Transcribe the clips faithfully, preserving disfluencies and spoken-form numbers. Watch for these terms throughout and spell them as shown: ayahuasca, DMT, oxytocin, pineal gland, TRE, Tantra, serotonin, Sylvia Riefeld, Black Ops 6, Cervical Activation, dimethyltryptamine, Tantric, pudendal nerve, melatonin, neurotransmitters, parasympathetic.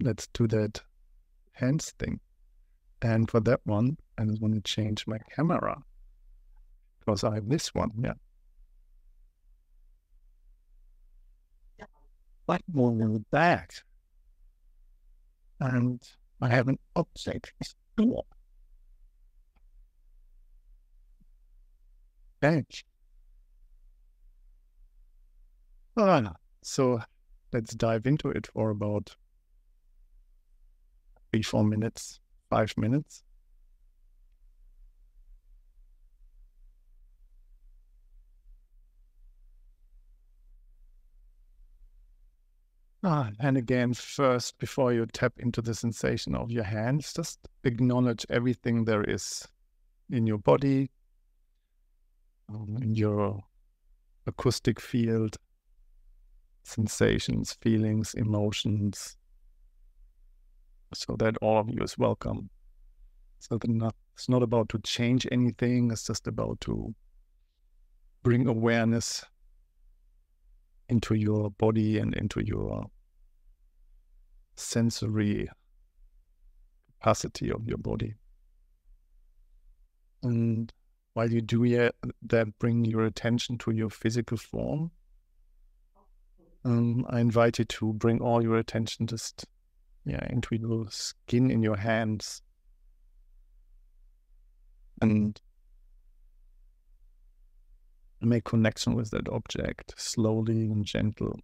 let's do that hands thing. And for that one, I just want to change my camera because I have this one. Yeah. That one in the back. And I have an object. Bench. Ah, so let's dive into it for about three, four minutes, five minutes. Ah, and again, first, before you tap into the sensation of your hands, just acknowledge everything there is in your body, in your acoustic field, sensations, feelings, emotions, so that all of you is welcome. So that not, it's not about to change anything, it's just about to bring awareness into your body and into your sensory capacity of your body. And while you do that, bring your attention to your physical form. Um, I invite you to bring all your attention just yeah, into your skin in your hands. And make connection with that object, slowly and gentle,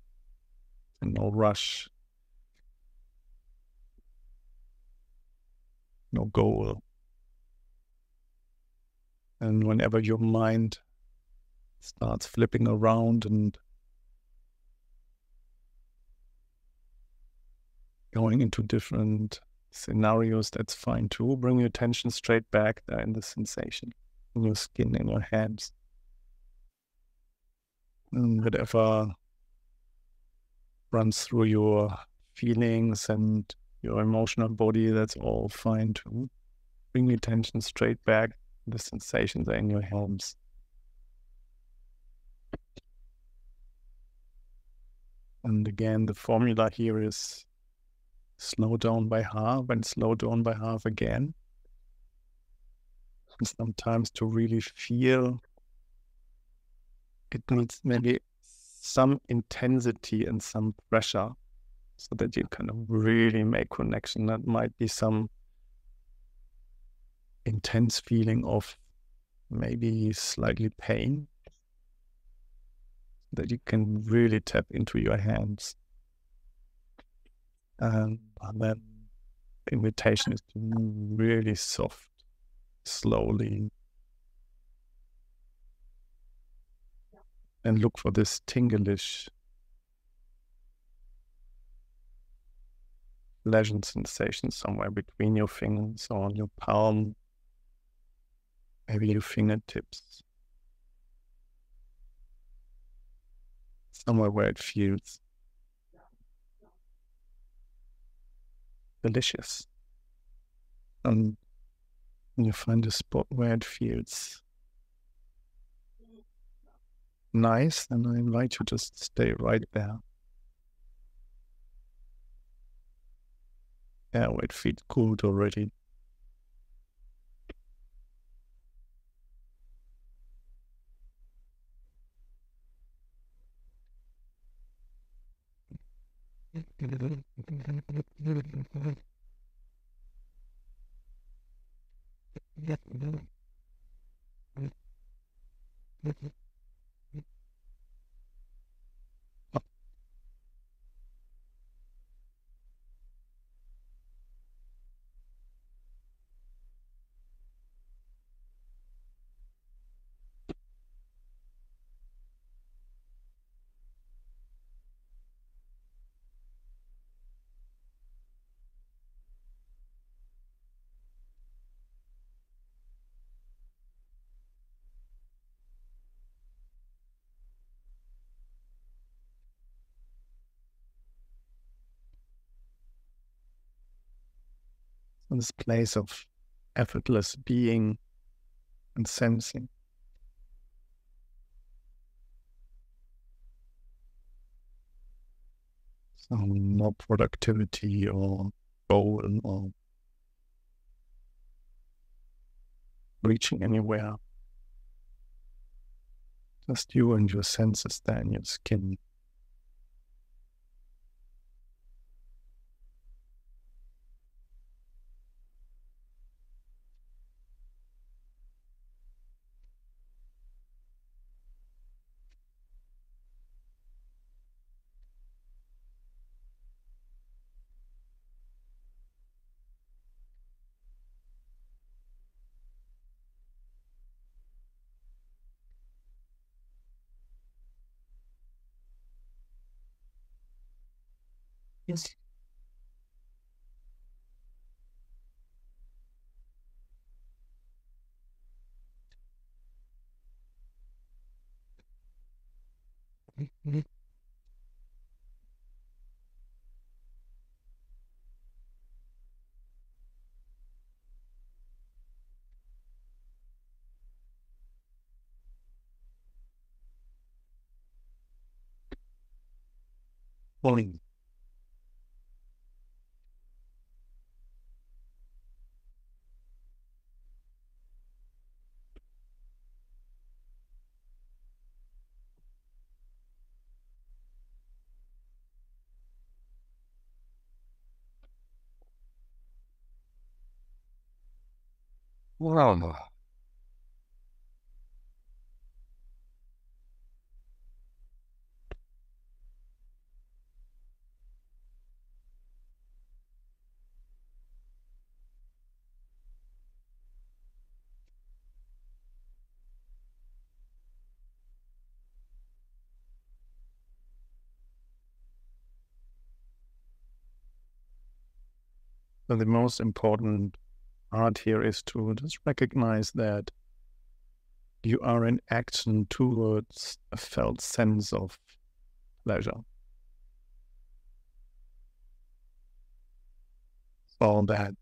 and no rush, no goal. And whenever your mind starts flipping around and going into different scenarios, that's fine too. Bring your attention straight back there in the sensation, in your skin, in your hands. And whatever runs through your feelings and your emotional body, that's all fine too. Bring your attention straight back. The sensations are in your hands. And again, the formula here is slow down by half and slow down by half again. And sometimes to really feel it needs maybe some intensity and some pressure so that you kind of really make connection. That might be some intense feeling of maybe slightly pain that you can really tap into your hands. And then the invitation is to move really soft, slowly, and look for this tinglish, pleasant sensation somewhere between your fingers or on your palm, maybe your fingertips, somewhere where it feels delicious. And you find a spot where it feels nice, and I invite you to just stay right there. Yeah, it feels good already. This place of effortless being and sensing. um, more productivity or goal or reaching anywhere. Just you and your senses there in your skin. Yes. Mm-hmm. Morning. Wow. So the most important part here is to just recognize that you are in action towards a felt sense of pleasure. So that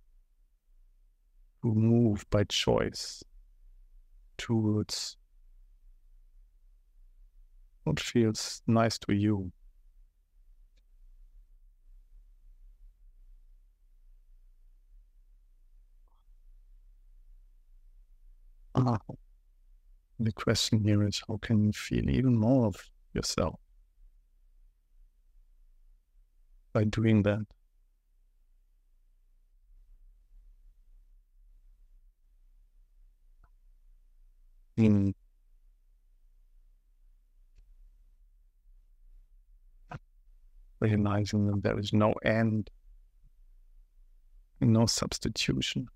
you move by choice towards what feels nice to you. Ah, the question here is, how can you feel even more of yourself by doing that? In recognizing that there is no end and no substitution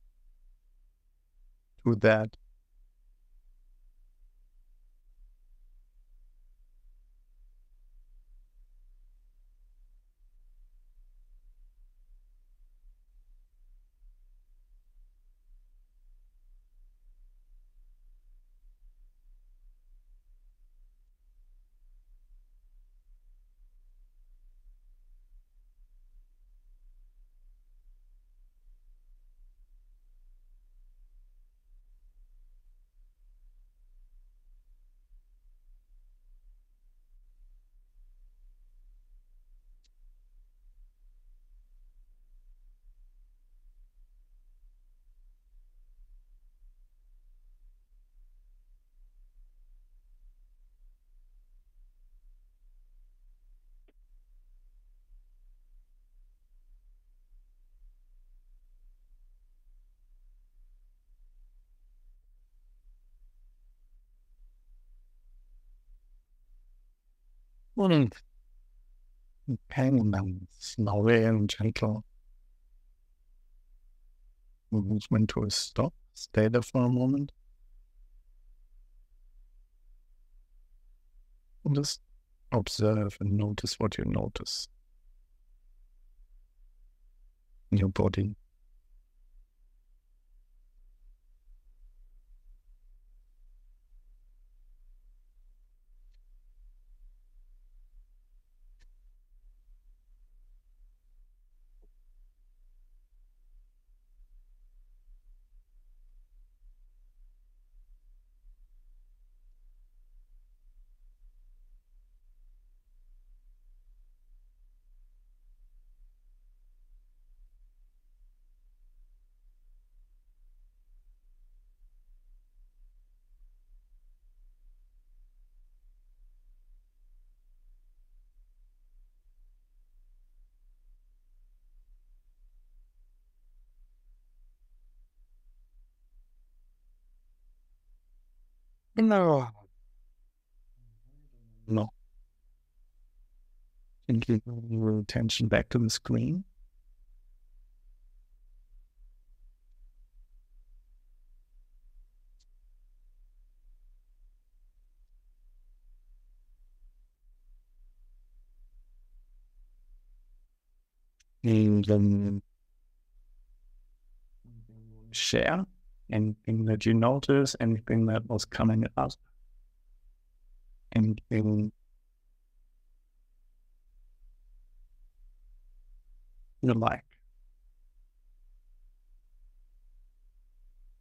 to that Morning. Hang them slowly and gentle. Movement to a stop. Stay there for a moment. And just observe and notice what you notice in your body. No. No. And give your attention back to the screen. And then share anything that you notice, anything that was coming up, anything you like.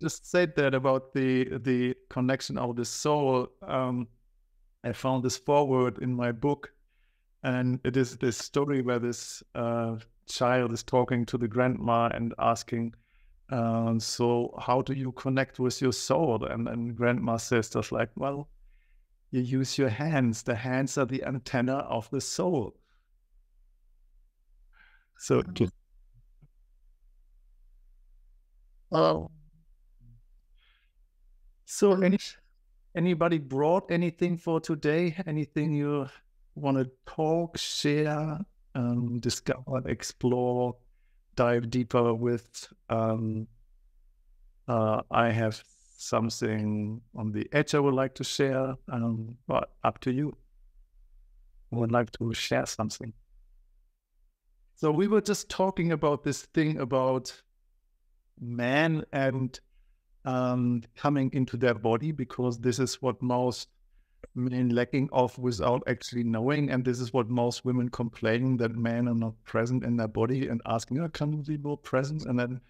Just said that about the the connection of the soul. Um, I found this foreword in my book, and it is this story where this uh, child is talking to the grandma and asking, um, so how do you connect with your soul? And, and grandma says stuff like, well, you use your hands. The hands are the antenna of the soul. So just, oh. So any, anybody brought anything for today? Anything you want to talk, share, um, discover, explore, dive deeper with? Um, uh, I have something on the edge I would like to share, um, but up to you. I would like to share something. So we were just talking about this thing about man and um, coming into their body, because this is what most men lacking of without actually knowing. And this is what most women complaining, that men are not present in their body and asking, oh, can we be more present? And then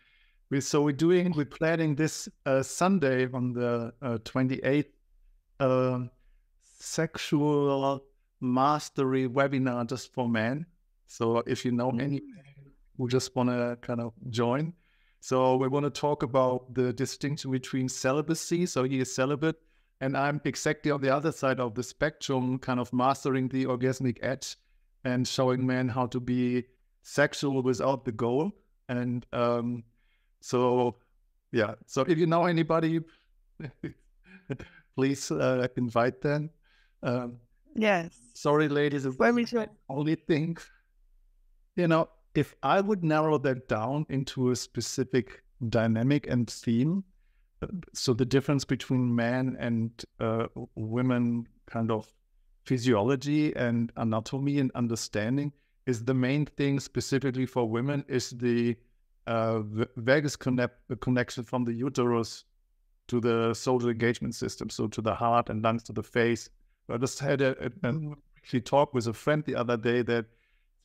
we, so we're doing, we're planning this uh, Sunday on the uh, twenty-eighth, uh, sexual mastery webinar just for men. So if you know any who just want to kind of join. So we want to talk about the distinction between celibacy. So he is celibate, and I'm exactly on the other side of the spectrum, kind of mastering the orgasmic edge and showing men how to be sexual without the goal. And um, so, yeah. So if you know anybody, please uh, invite them. Um, yes. Sorry, ladies. Very sure. Only thing, you know, if I would narrow that down into a specific dynamic and theme, so the difference between men and uh, women, kind of physiology and anatomy and understanding, is the main thing specifically for women is the uh, vagus connect connection from the uterus to the social engagement system, so to the heart and lungs, to the face. I just had a, a, a talk with a friend the other day that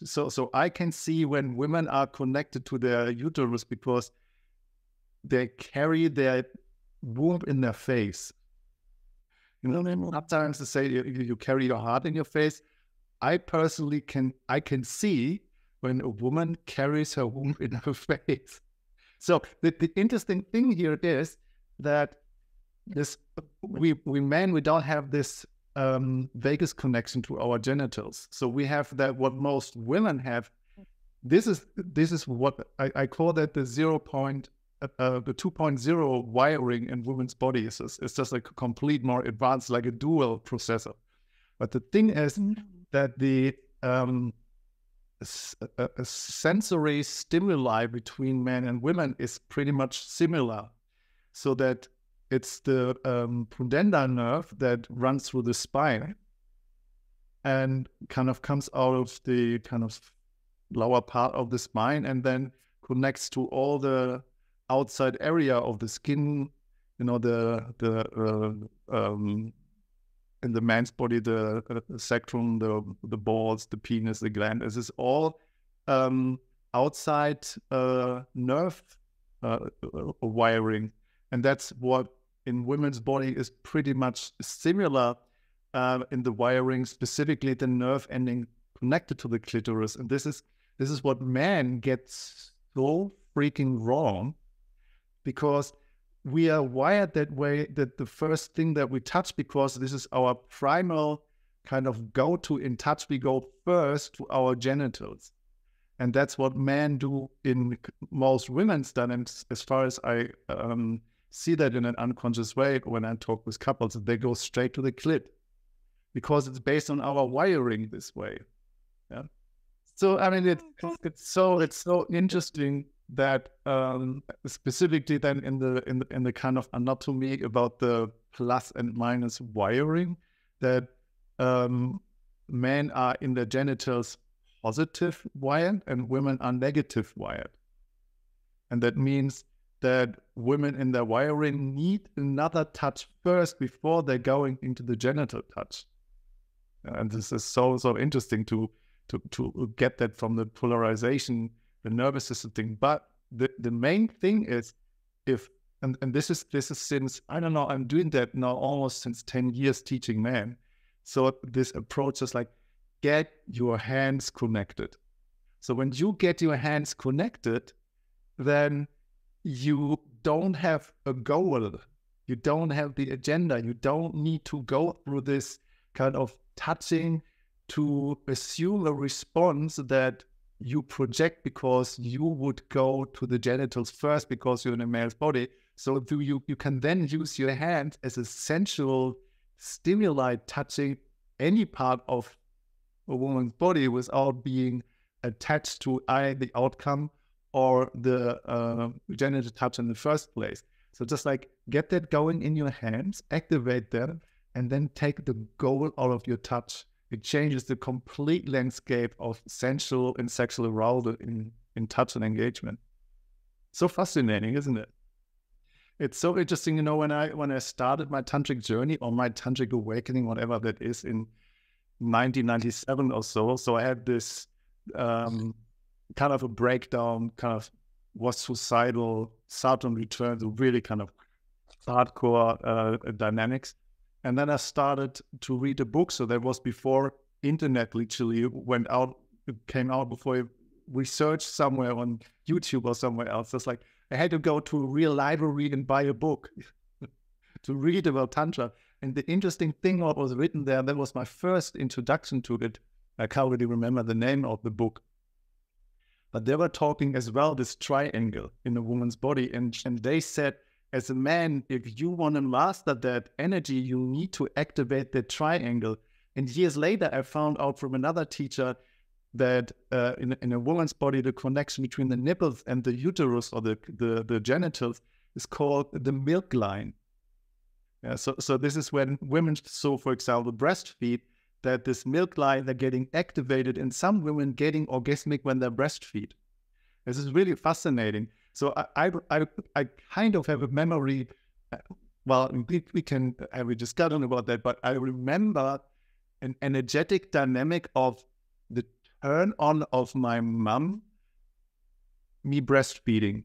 so so I can see when women are connected to their uterus, because they carry their womb in their face. You know, sometimes they say you, you carry your heart in your face. I personally can, I can see when a woman carries her womb in her face. So the, the interesting thing here is that this, we, we men, we don't have this um, vagus connection to our genitals. So we have that, what most women have. This is, this is what I, I call that the zero point, Uh, the two point oh wiring in women's bodies. It's, it's just like a complete more advanced, like a dual processor. But the thing is that the um, a, a sensory stimuli between men and women is pretty much similar. So that it's the um, pudendal nerve that runs through the spine and kind of comes out of the kind of lower part of the spine and then connects to all the outside area of the skin, you know, the the uh, um, in the man's body, the, the sacrum, the the balls, the penis, the gland. This is all um, outside uh, nerve uh, wiring, and that's what in women's body is pretty much similar uh, in the wiring, specifically the nerve ending connected to the clitoris. And this is this is what man gets so freaking wrong. Because we are wired that way, that the first thing that we touch, because this is our primal kind of go-to in touch, we go first to our genitals. And that's what men do in most women's dynamics, as far as I um, see that in an unconscious way when I talk with couples. They go straight to the clit because it's based on our wiring this way. Yeah. So I mean, it, it's so it's so interesting that um, specifically then in the in the, in the kind of anatomy about the plus and minus wiring, that um, men are in their genitals positive wired and women are negative wired, and that means that women in their wiring need another touch first before they're going into the genital touch, and this is so so interesting to to to get that from the polarization, the nervous system thing. But the the main thing is if and and this is this is since I don't know I'm doing that now almost since ten years teaching men, so this approach is like get your hands connected. So when you get your hands connected, then you don't have a goal. You don't have the agenda. You don't need to go through this kind of touching to assume a response that you project because you would go to the genitals first because you're in a male's body. So do you, you can then use your hands as a sensual stimuli touching any part of a woman's body without being attached to either the outcome or the uh, genital touch in the first place. So just like get that going in your hands, activate them, and then take the goal out of your touch. It changes the complete landscape of sensual and sexual arousal in, in touch and engagement. So fascinating, isn't it? It's so interesting, you know, when I when I started my tantric journey or my tantric awakening, whatever that is, in nineteen ninety-seven or so. So I had this um, kind of a breakdown, kind of was suicidal, Saturn returned, really kind of hardcore uh, dynamics. And then I started to read a book. So that was before internet literally went out, came out, before I researched somewhere on YouTube or somewhere else. It's like I had to go to a real library and buy a book to read about Tantra. And the interesting thing what was written there, that was my first introduction to it. I can't really remember the name of the book. But they were talking as well, this triangle in a woman's body. And, and they said, as a man, if you want to master that energy, you need to activate the triangle. And years later, I found out from another teacher that uh, in, in a woman's body, the connection between the nipples and the uterus or the, the, the genitals is called the milk line. Yeah, so, so this is when women, so for example, breastfeed, that this milk line, they're getting activated, and some women getting orgasmic when they're breastfeed. This is really fascinating. So I, I, I, I kind of have a memory. Well, we, we can have a discussion about that, but I remember an energetic dynamic of the turn on of my mom, me breastfeeding.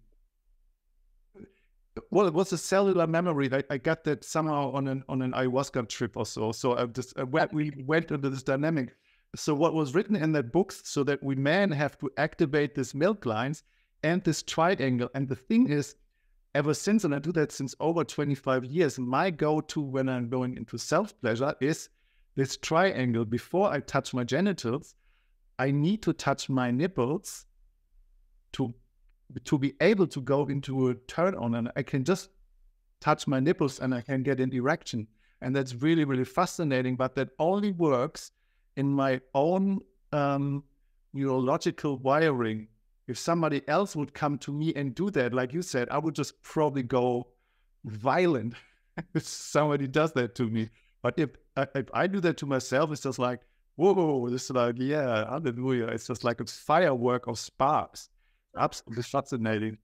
Well, it was a cellular memory. I, I got that somehow on an on an ayahuasca trip or so. So I just I went, we went into this dynamic. So what was written in that book, so that we men have to activate these milk lines and this triangle. And the thing is, ever since, and I do that since over twenty-five years, my go-to when I'm going into self-pleasure is this triangle. Before I touch my genitals, I need to touch my nipples to to be able to go into a turn on, and I can just touch my nipples and I can get an erection. And that's really, really fascinating, but that only works in my own um, neurological wiring. If somebody else would come to me and do that, like you said, I would just probably go violent if somebody does that to me. But if, if I do that to myself, it's just like, whoa, whoa, this is like, yeah, hallelujah. It's just like a firework of sparks. Absolutely fascinating.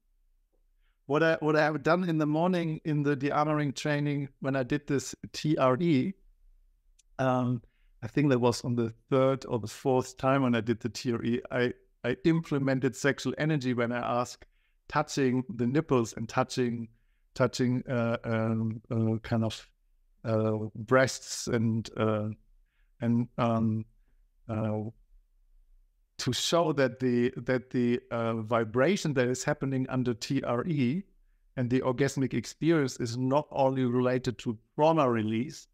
What I what I have done in the morning in the de-armoring training when I did this T R E, um, I think that was on the third or the fourth time when I did the T R E. I I implemented sexual energy when I asked touching the nipples and touching touching uh, um, uh, kind of uh, breasts and uh, and um, uh, to show that the that the uh, vibration that is happening under T R E and the orgasmic experience is not only related to trauma release,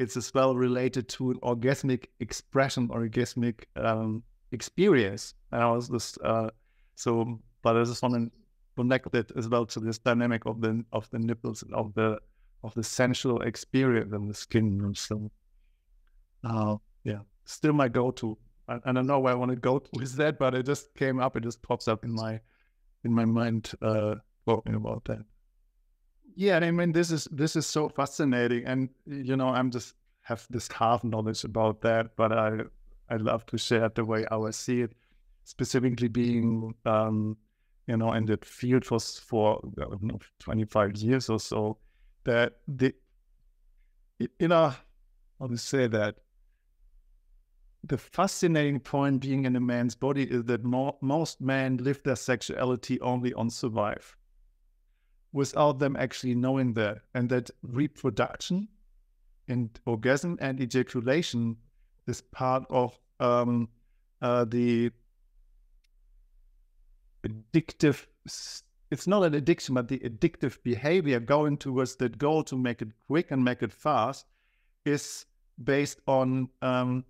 it's as well related to an orgasmic expression or orgasmic um, experience. And I was just uh, so, but I just want to connected as well to this dynamic of the of the nipples and of the of the sensual experience in the skin room. So uh, yeah, still my go-to. I, I don't know where I want to go with that, but it just came up. It just pops up in my in my mind uh, talking about that. Yeah, I mean, this is this is so fascinating, and you know, I'm just have this half knowledge about that, but I I love to share the way I see it, specifically being um, you know, in that field for for I don't know, twenty-five years or so. That the you know, how to say that. The fascinating point being in a man's body is that mo most men live their sexuality only on survive, without them actually knowing that, and that reproduction, and orgasm and ejaculation is part of um, uh, the addictive. It's not an addiction, but the addictive behavior going towards that goal to make it quick and make it fast is based on. Um,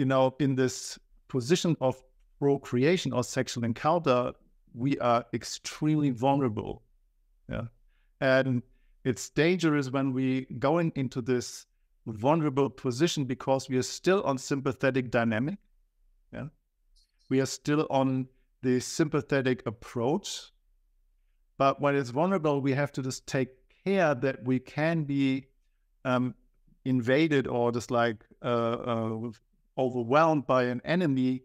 You know, in this position of procreation or sexual encounter, we are extremely vulnerable. Yeah. And it's dangerous when we going into this vulnerable position because we are still on sympathetic dynamic. Yeah. We are still on the sympathetic approach. But when it's vulnerable, we have to just take care that we can be um, invaded or just like uh, uh, overwhelmed by an enemy.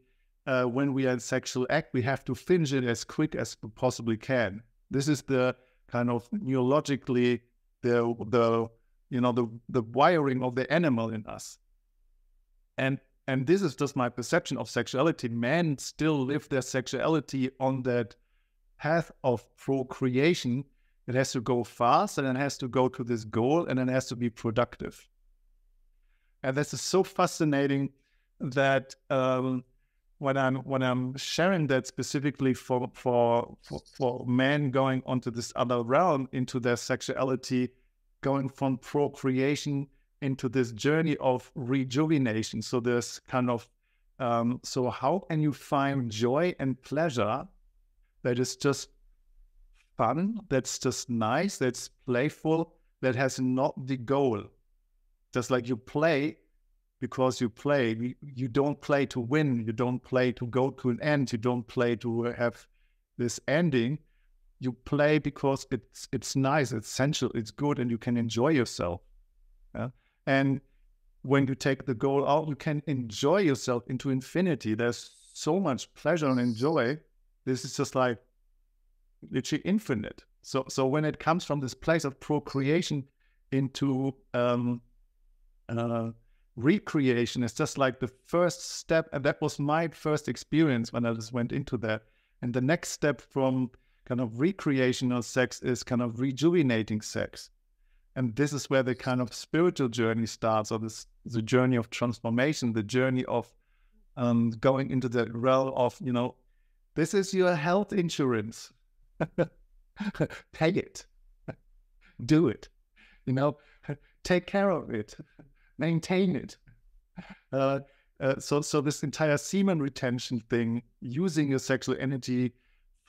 Uh, when we are in sexual act, we have to finish it as quick as we possibly can. This is the kind of neurologically the the you know the the wiring of the animal in us. And and this is just my perception of sexuality. Men still live their sexuality on that path of procreation. It has to go fast, and it has to go to this goal, and it has to be productive. And this is so fascinating. That um, when I'm when I'm sharing that specifically for for for, for men going onto this other realm into their sexuality, going from procreation into this journey of rejuvenation. So there's kind of um, so how can you find joy and pleasure that is just fun, that's just nice, that's playful, that has not the goal, just like you play. Because you play, you don't play to win, you don't play to go to an end, you don't play to have this ending. You play because it's it's nice, it's sensual, it's good, and you can enjoy yourself. Yeah? And when you take the goal out, you can enjoy yourself into infinity. There's so much pleasure and enjoy. This is just like literally infinite. So so when it comes from this place of procreation into um uh recreation is just like the first step, and that was my first experience when I just went into that. And the next step from kind of recreational sex is kind of rejuvenating sex, and this is where the kind of spiritual journey starts, or this the journey of transformation, the journey of um, going into that realm of, you know, this is your health insurance. Pay it, do it, you know, take care of it. Maintain it. Uh, uh, so, so this entire semen retention thing, using your sexual energy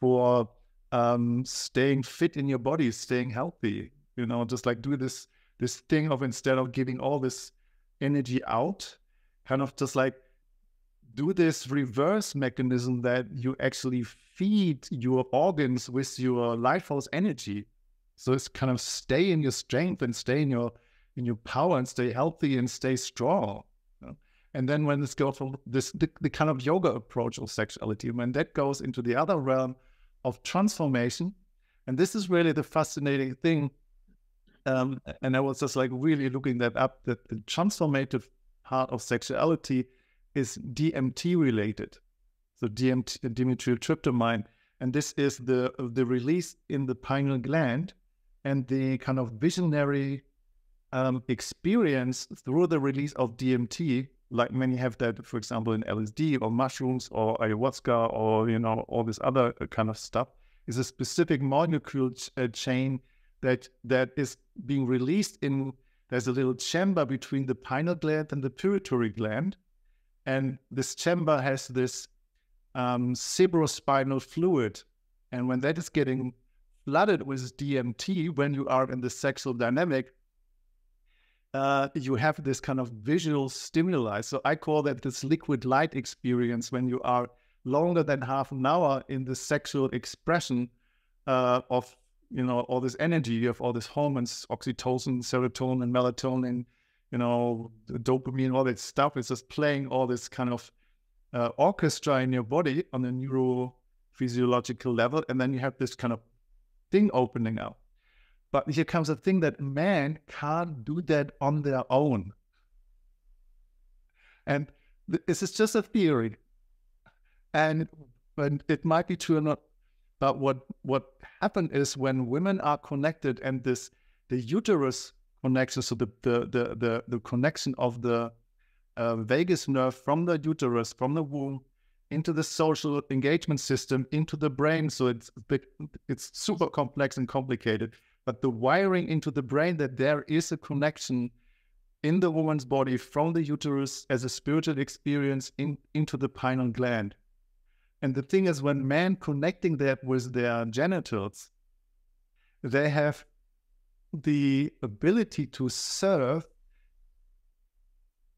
for um, staying fit in your body, staying healthy. You know, just like do this this thing of, instead of giving all this energy out, kind of just like do this reverse mechanism that you actually feed your organs with your life force energy. So it's kind of stay in your strength and stay in your in your power and stay healthy and stay strong. You know? And then when this goes from this, the, the kind of yoga approach of sexuality, when that goes into the other realm of transformation, and this is really the fascinating thing. Um, and I was just like really looking that up, that the transformative part of sexuality is D M T related. So D M T, dimethyltryptamine, and this is the, the release in the pineal gland and the kind of visionary Um, experience through the release of D M T, like many have that, for example, in L S D or mushrooms or ayahuasca or, you know, all this other kind of stuff, is a specific molecule ch uh, chain that that is being released in, there's a little chamber between the pineal gland and the pituitary gland. And this chamber has this um, cerebrospinal fluid. And when that is getting flooded with D M T when you are in the sexual dynamic, uh, you have this kind of visual stimuli. So I call that this liquid light experience when you are longer than half an hour in the sexual expression uh, of, you know, all this energy. You have all these hormones, oxytocin, serotonin, melatonin, you know, dopamine, all that stuff. It's just playing all this kind of uh, orchestra in your body on a neurophysiological level. And then you have this kind of thing opening up. But here comes a thing that men can't do that on their own. And th this is just a theory. And, and it might be true or not. But what, what happened is when women are connected and this, the uterus connection, so the, the, the, the, the connection of the uh, vagus nerve from the uterus, from the womb, into the social engagement system, into the brain. So it's, it's super complex and complicated. But the wiring into the brain that there is a connection in the woman's body from the uterus as a spiritual experience in, into the pineal gland. And the thing is, when men connecting that with their genitals, they have the ability to serve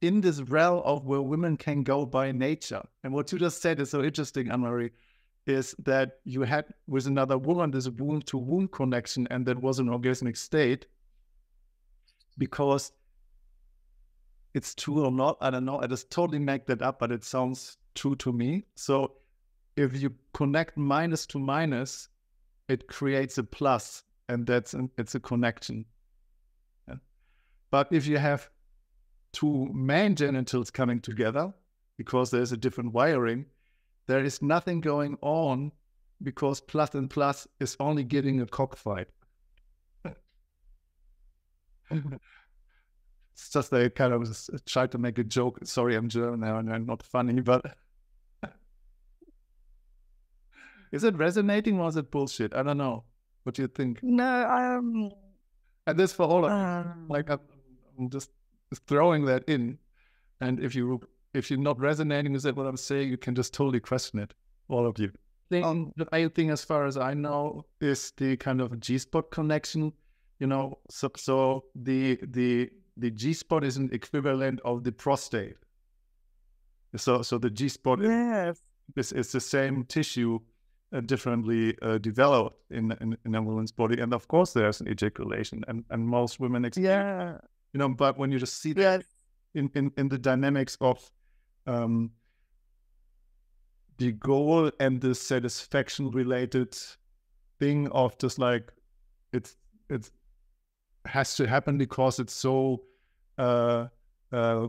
in this realm of where women can go by nature. And what you just said is so interesting, Anne-Marie, is that you had with another woman this womb-to-womb connection, and that was an orgasmic state. Because it's true or not, I don't know. I just totally make that up, but it sounds true to me. So if you connect minus to minus, it creates a plus, and that's an, it's a connection. Yeah. But if you have two man genitals coming together, because there's a different wiring, there is nothing going on, because plus and plus is only getting a cockfight. It's just that I kind of tried to make a joke. Sorry, I'm German now and I'm not funny, but... Is it resonating or is it bullshit? I don't know. What do you think? No, um... And this for all of um, you. Like, I'm, I'm just throwing that in. And if, you, if you're not resonating with what I'm saying, you can just totally question it, all of you. The um, main thing, as far as I know, is the kind of G-spot connection, you know. So, so the, the, the G-spot is an equivalent of the prostate. So, so the G-spot yes. is, is the same tissue, Uh, differently uh, developed in, in in a woman's body, and of course there's an ejaculation, and, and most women experience, yeah, you know. But when you just see that yeah. in, in in the dynamics of um, the goal and the satisfaction related thing of just like it's it has to happen because it's so uh, uh,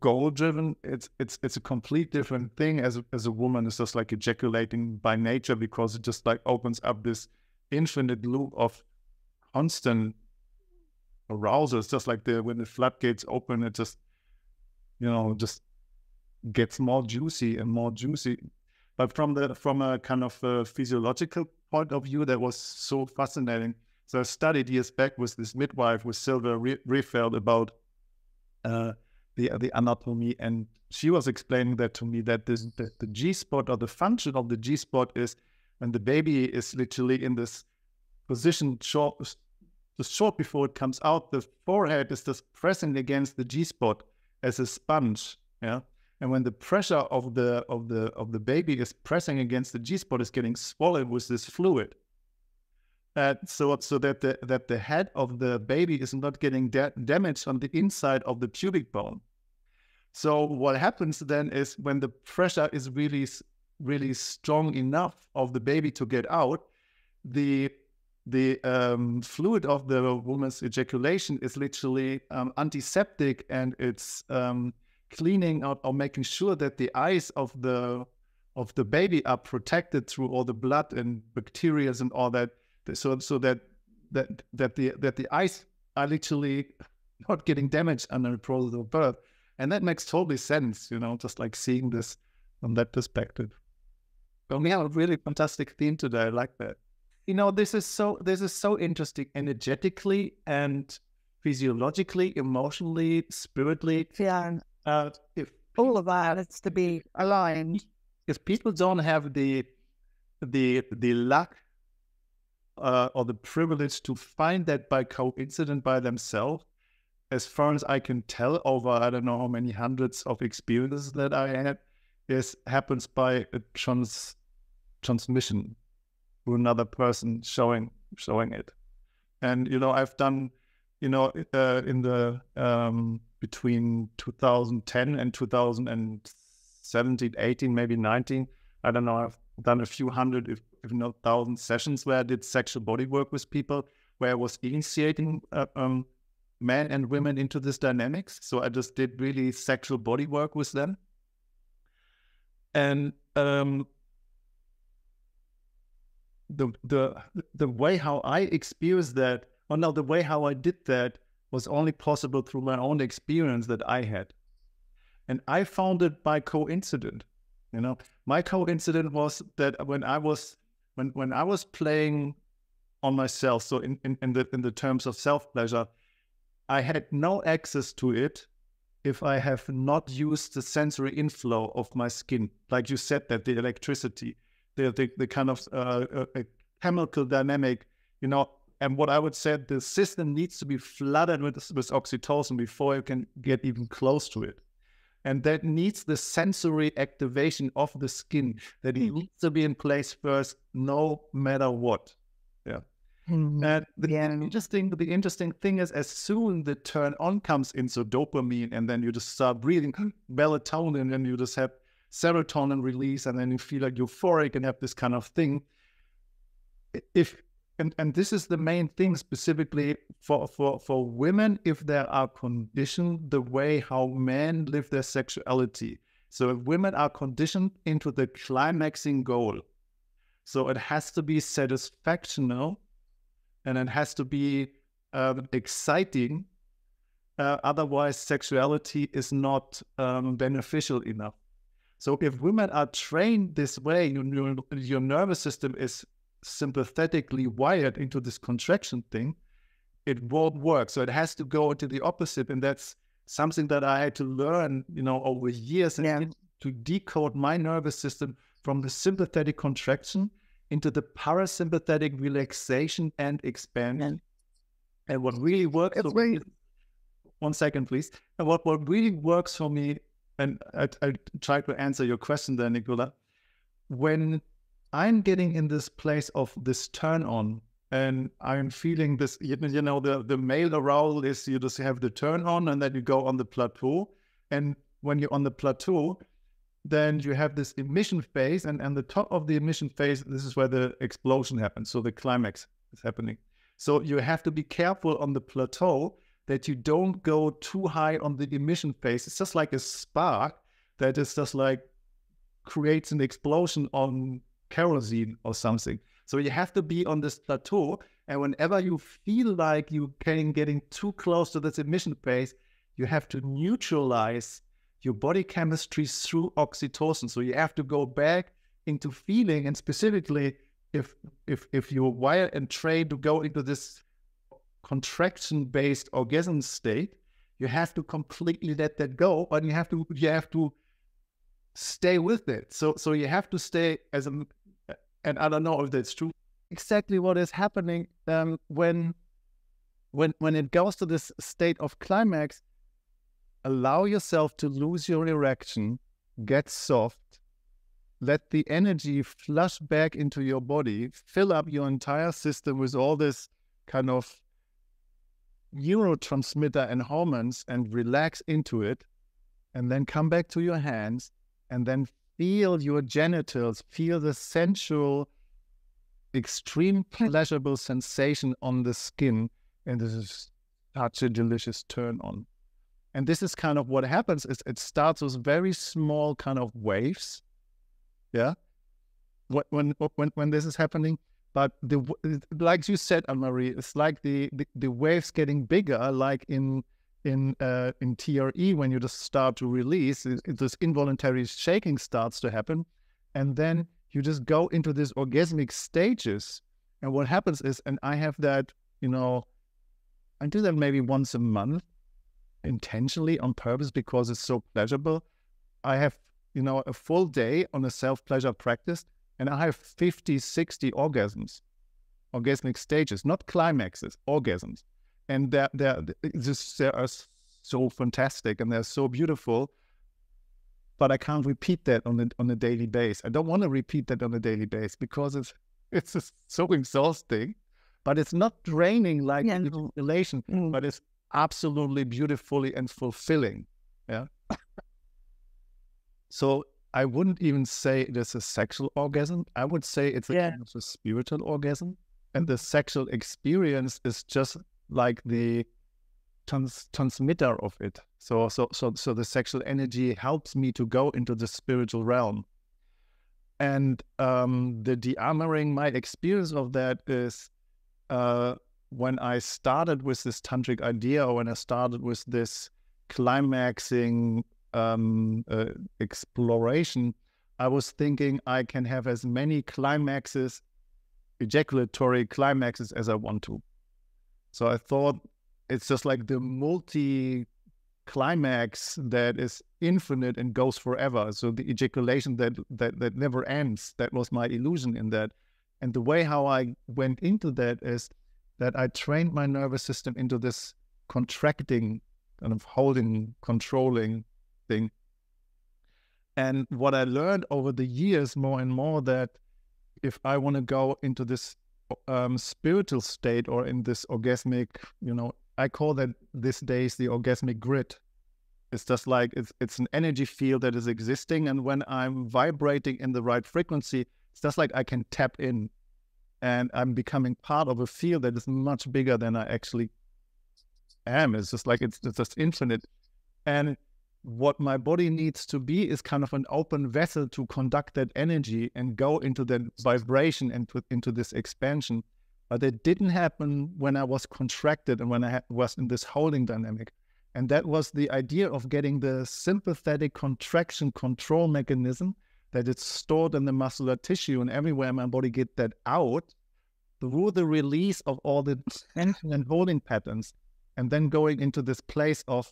goal driven, it's it's it's a complete different thing as a, as a woman is just like ejaculating by nature, because it just like opens up this infinite loop of constant arousal. It's just like the when the floodgates open, it just, you know, just gets more juicy and more juicy. But from the from a kind of a physiological point of view, that was so fascinating. So I studied years back with this midwife, with Sylvia Riefeld, about Uh, the the anatomy, and she was explaining that to me, that this that the G-spot, or the function of the G-spot, is when the baby is literally in this position short just short before it comes out, the forehead is just pressing against the G-spot as a sponge, yeah. And when the pressure of the of the of the baby is pressing against the G-spot, is getting swallowed with this fluid. Uh, so, so that the that the head of the baby is not getting da damaged on the inside of the pubic bone. So what happens then is, when the pressure is really really strong enough of the baby to get out, the the um, fluid of the woman's ejaculation is literally um, antiseptic, and it's um, cleaning out or making sure that the eyes of the of the baby are protected through all the blood and bacteria and all that. So, so that that that the that the eyes are literally not getting damaged under the process of birth, and that makes totally sense, you know, just like seeing this from that perspective. But we have a really fantastic theme today. I like that. You know, this is so this is so interesting, energetically and physiologically, emotionally, spiritually. Yeah, uh, if all of that is to be aligned. If people don't have the the the luck uh, or the privilege to find that by coincidence by themselves, as far as I can tell, over I don't know how many hundreds of experiences that I had, is happens by a trans transmission to another person showing showing it. And you know, I've done, you know, uh, in the um, between two thousand ten and two thousand seventeen, eighteen, maybe nineteen, I don't know, I've done a few hundred, if, if not thousand sessions where I did sexual body work with people, where I was initiating uh, um, men and women into this dynamics. So I just did really sexual body work with them. And um, the the the way how I experienced that, or no, the way how I did that was only possible through my own experience that I had. And I found it by coincidence. You know, my coincidence was that when I was when when I was playing on myself, so in, in, in the in the terms of self-pleasure, I had no access to it if I have not used the sensory inflow of my skin. Like you said, that the electricity, the the, the kind of uh, uh, chemical dynamic, you know, and what I would say, the system needs to be flooded with, with oxytocin before you can get even close to it. And that needs the sensory activation of the skin, that it needs to be in place first, no matter what. Yeah. Mm-hmm. And the, yeah. interesting, the interesting thing is, as soon the turn on comes in, so dopamine, and then you just start breathing melatonin, and you just have serotonin release, and then you feel like euphoric and have this kind of thing. If and and this is the main thing specifically for for for women, if they are conditioned the way how men live their sexuality. So if women are conditioned into the climaxing goal, so it has to be satisfactional. And it has to be um, exciting. Uh, otherwise, sexuality is not um, beneficial enough. So if women are trained this way, your, your, your nervous system is sympathetically wired into this contraction thing, it won't work. So it has to go into the opposite. And that's something that I had to learn, you know, over years, and yeah. to decode my nervous system from the sympathetic contraction into the parasympathetic relaxation and expansion. Yeah. And what really works for me, one second, please. And what, what really works for me, and I, I try to answer your question there, Nicola, when I'm getting in this place of this turn on, and I'm feeling this, you know, the, the male arousal is you just have the turn on, and then you go on the plateau. And when you're on the plateau, then you have this emission phase, and and the top of the emission phase, this is where the explosion happens. So the climax is happening. So you have to be careful on the plateau that you don't go too high on the emission phase. It's just like a spark that is just like creates an explosion on kerosene or something. So you have to be on this plateau, and whenever you feel like you can getting too close to this emission phase, you have to neutralize your body chemistry through oxytocin. So you have to go back into feeling, and specifically if if if you're wired and trained to go into this contraction-based orgasm state, you have to completely let that go, and you have to you have to stay with it. So so you have to stay as a, and I don't know if that's true. Exactly what is happening um, when when when it goes to this state of climax. Allow yourself to lose your erection, get soft, let the energy flush back into your body, fill up your entire system with all this kind of neurotransmitter and hormones, and relax into it, and then come back to your hands, and then feel your genitals, feel the sensual, extreme pleasurable sensation on the skin, and this is such a delicious turn on. And this is kind of what happens, is it starts with very small kind of waves, yeah, when when when this is happening. But the like you said, Anne-Marie, it's like the, the the waves getting bigger, like in in uh, in T R E, when you just start to release, it, it, this involuntary shaking starts to happen, and then you just go into these orgasmic stages. And what happens is, and I have that, you know, I do that maybe once a month, intentionally on purpose, because it's so pleasurable. I have, you know, a full day on a self-pleasure practice, and I have fifty, sixty orgasms orgasmic stages, not climaxes, orgasms. And they're, they're, just, they are so fantastic and they're so beautiful. But I can't repeat that on a, on a daily basis. I don't want to repeat that on a daily basis because it's, it's just so exhausting. But it's not draining like yeah, no. the relation, mm. but it's absolutely beautifully and fulfilling. Yeah. So I wouldn't even say it is a sexual orgasm. I would say it's a yeah. kind of a spiritual orgasm. And the sexual experience is just like the trans transmitter of it. So, so, so, so the sexual energy helps me to go into the spiritual realm. And um, the de-armoring, my experience of that is uh, when I started with this tantric idea, or when I started with this climaxing um, uh, exploration, I was thinking I can have as many climaxes, ejaculatory climaxes, as I want to. So I thought it's just like the multi-climax that is infinite and goes forever. So the ejaculation that, that that never ends, that was my illusion in that. And the way how I went into that is that I trained my nervous system into this contracting, kind of holding, controlling thing. And what I learned over the years more and more that if I want to go into this Um, spiritual state, or in this orgasmic, you know, I call that these days the orgasmic grid. It's just like it's it's an energy field that is existing, and when I'm vibrating in the right frequency, it's just like I can tap in, and I'm becoming part of a field that is much bigger than I actually am. It's just like it's, it's just infinite, and what my body needs to be is kind of an open vessel to conduct that energy and go into that vibration and to, into this expansion. But it didn't happen when I was contracted and when I was in this holding dynamic. And that was the idea of getting the sympathetic contraction control mechanism that is stored in the muscular tissue, and everywhere my body get that out through the release of all the tension and holding patterns, and then going into this place of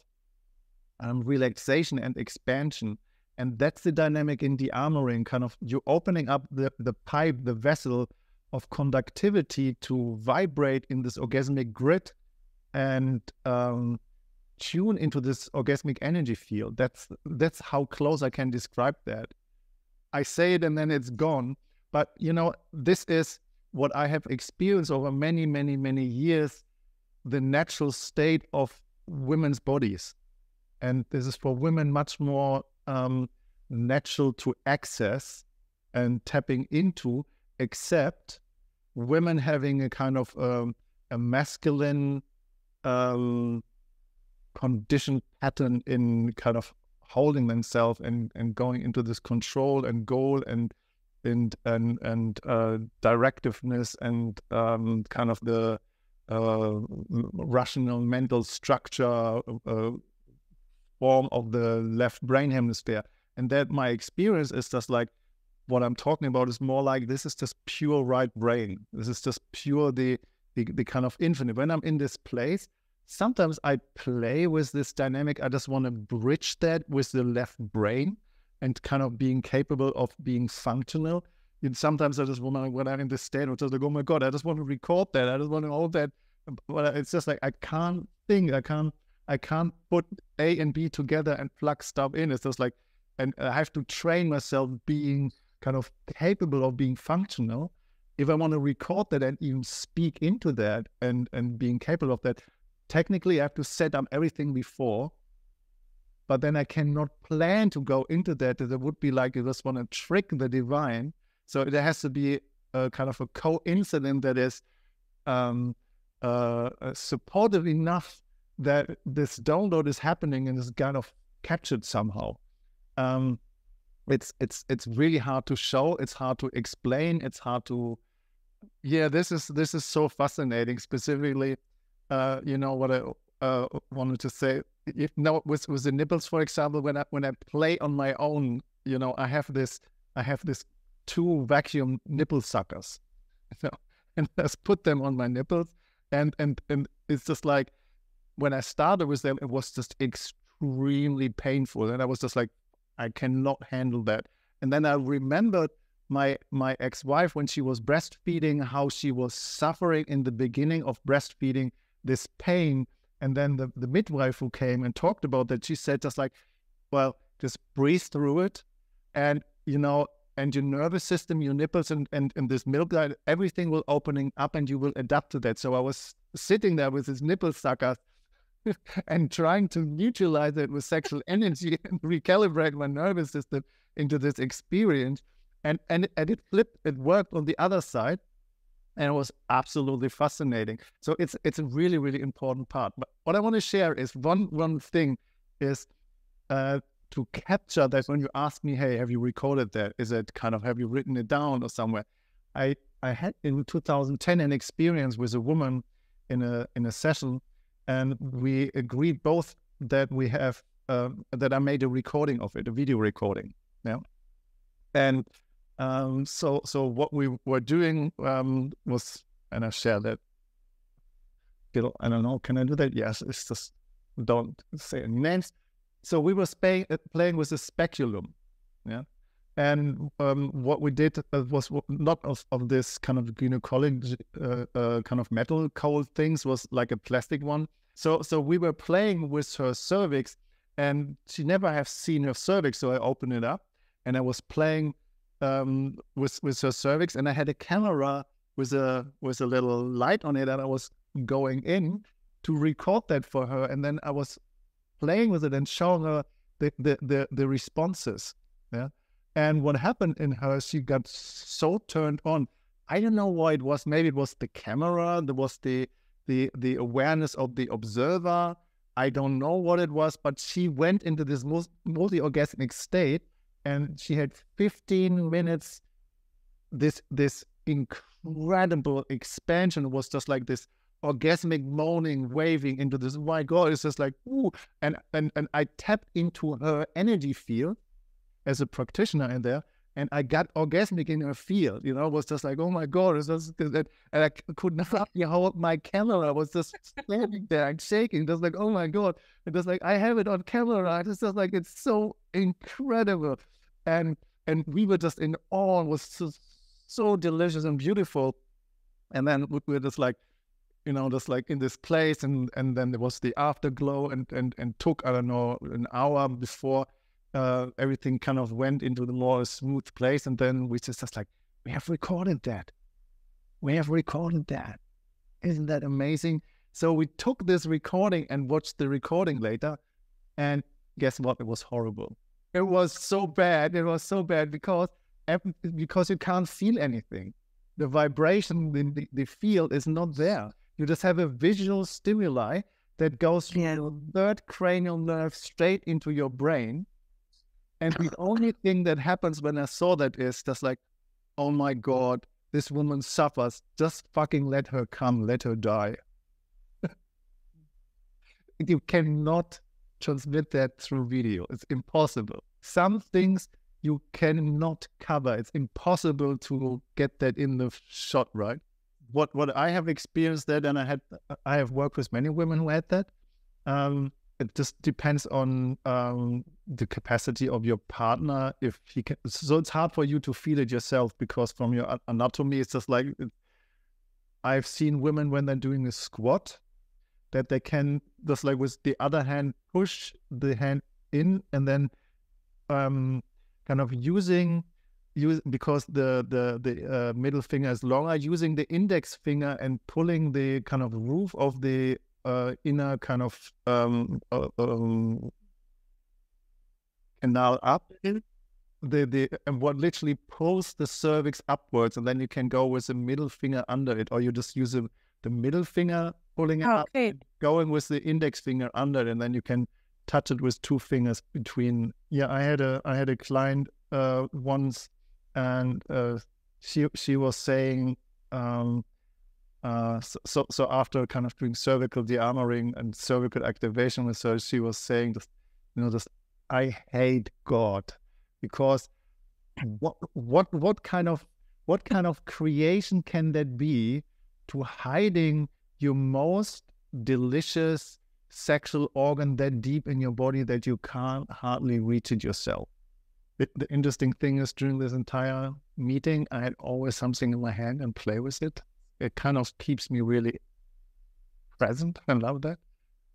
Um, relaxation and expansion. And that's the dynamic in de-armoring, kind of you're opening up the, the pipe, the vessel of conductivity to vibrate in this orgasmic grid and um, tune into this orgasmic energy field. That's, that's how close I can describe that. I say it and then it's gone. But, you know, this is what I have experienced over many, many, many years, the natural state of women's bodies. And this is for women much more um, natural to access and tapping into, except women having a kind of um, a masculine um, conditioned pattern in kind of holding themselves and, and going into this control and goal and and and, and uh, directiveness and um, kind of the uh, rational mental structure uh, form of the left brain hemisphere. And that my experience is just like what I'm talking about is more like this is just pure right brain. This is just pure the, the, the kind of infinite. When I'm in this place, sometimes I play with this dynamic. I just want to bridge that with the left brain and kind of being capable of being functional. And sometimes I just want to, when I'm in this state, I'm just like, oh my God, I just want to record that. I just want to hold that. But it's just like, I can't think, I can't, I can't put A and B together and plug stuff in. It's just like, and I have to train myself being kind of capable of being functional. If I want to record that and even speak into that and, and being capable of that, technically I have to set up everything before, but then I cannot plan to go into that. It would be like, you just want to trick the divine. So there has to be a kind of a coincidence that is um, uh, supportive enough that this download is happening and is kind of captured somehow. Um, it's it's it's really hard to show. It's hard to explain. It's hard to, yeah. This is this is so fascinating. Specifically, uh, you know what I uh, wanted to say. If no, with with the nipples, for example, when I when I play on my own, you know, I have this I have this two vacuum nipple suckers, you know, and I just put them on my nipples, and and and it's just like, when I started with them, it was just extremely painful. And I was just like, I cannot handle that. And then I remembered my my ex-wife, when she was breastfeeding, how she was suffering in the beginning of breastfeeding, this pain. And then the, the midwife who came and talked about that, she said just like, well, just breathe through it. And, you know, and your nervous system, your nipples and, and, and this milk, everything will opening up and you will adapt to that. So I was sitting there with this nipple sucker and trying to neutralize it with sexual energy and recalibrate my nervous system into this experience. And, and, and it flipped, it worked on the other side. And it was absolutely fascinating. So it's it's a really, really important part. But what I want to share is one one thing is uh, to capture that when you ask me, hey, have you recorded that? Is it kind of, have you written it down or somewhere? I, I had in two thousand ten an experience with a woman in a in a session, and we agreed both that we have, uh, that I made a recording of it, a video recording. Yeah. And Um, so, so what we were doing um, was, and I shared that. I don't know, can I do that? Yes, it's just, don't say any names. So we were playing playing with a speculum, yeah. And um, what we did was not of, of this kind of gynecology, uh, uh, kind of metal cold things, was like a plastic one. So, so we were playing with her cervix, and she never have seen her cervix. So I opened it up, and I was playing Um, with with her cervix, and I had a camera with a with a little light on it, and I was going in to record that for her, and then I was playing with it and showing her the the the, the responses. Yeah, and what happened in her, she got so turned on. I don't know why it was. Maybe it was the camera. There was the the the awareness of the observer. I don't know what it was, but she went into this multi-orgasmic state. And she had fifteen minutes. This this incredible expansion was just like this orgasmic moaning, waving into this. Oh my God, it's just like ooh. And and and I tapped into her energy field as a practitioner in there, and I got orgasmic in her field. You know, it was just like, oh my God, it's just, and I could not hold my camera. I was just standing there and shaking, just like, oh my God. It was like, I have it on camera. It's just like, it's so incredible. And and we were just in awe. It was so, so delicious and beautiful. And then we were just like, you know, just like in this place. And, and then there was the afterglow, and, and, and took, I don't know, an hour before uh, everything kind of went into the more smooth place. And then we just, just like, we have recorded that. We have recorded that. Isn't that amazing? So we took this recording and watched the recording later. And guess what? It was horrible. It was so bad. It was so bad because, because you can't feel anything. The vibration, the, the field is not there. You just have a visual stimuli that goes through yeah. your third cranial nerve straight into your brain. And the only thing that happens when I saw that is just like, oh my God, this woman suffers. Just fucking let her come, let her die. You cannot transmit that through video. It's impossible. Some things you cannot cover. It's impossible to get that in the shot, right? What what I have experienced that, and I had I have worked with many women who had that. Um, it just depends on um, the capacity of your partner. If he can, so it's hard for you to feel it yourself because from your anatomy, it's just like it, I've seen women when they're doing a squat, that they can just like with the other hand push the hand in and then um, kind of using use because the the the uh, middle finger is longer, using the index finger and pulling the kind of roof of the uh, inner kind of um, uh, um, canal up. The the and what literally pulls the cervix upwards, and then you can go with the middle finger under it, or you just use a, the middle finger. Pulling it oh, up, okay. going with the index finger under, and then you can touch it with two fingers between. Yeah, I had a I had a client uh, once, and uh, she she was saying, um, uh, so so after kind of doing cervical de-armoring and cervical activation with her, she was saying, just, you know, just I hate God because what what what kind of what kind of creation can that be to hiding your most delicious sexual organ that deep in your body that you can't hardly reach it yourself. The, the interesting thing is, during this entire meeting, I had always something in my hand and play with it. It kind of keeps me really present. I love that.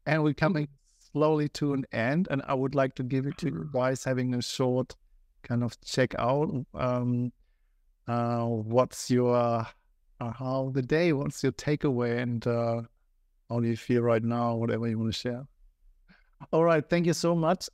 And we're coming slowly to an end, and I would like to give it to you guys having a short kind of check out. Um, uh, what's your aha of the day? What's your takeaway? And uh, how do you feel right now? Whatever you want to share. All right. Thank you so much.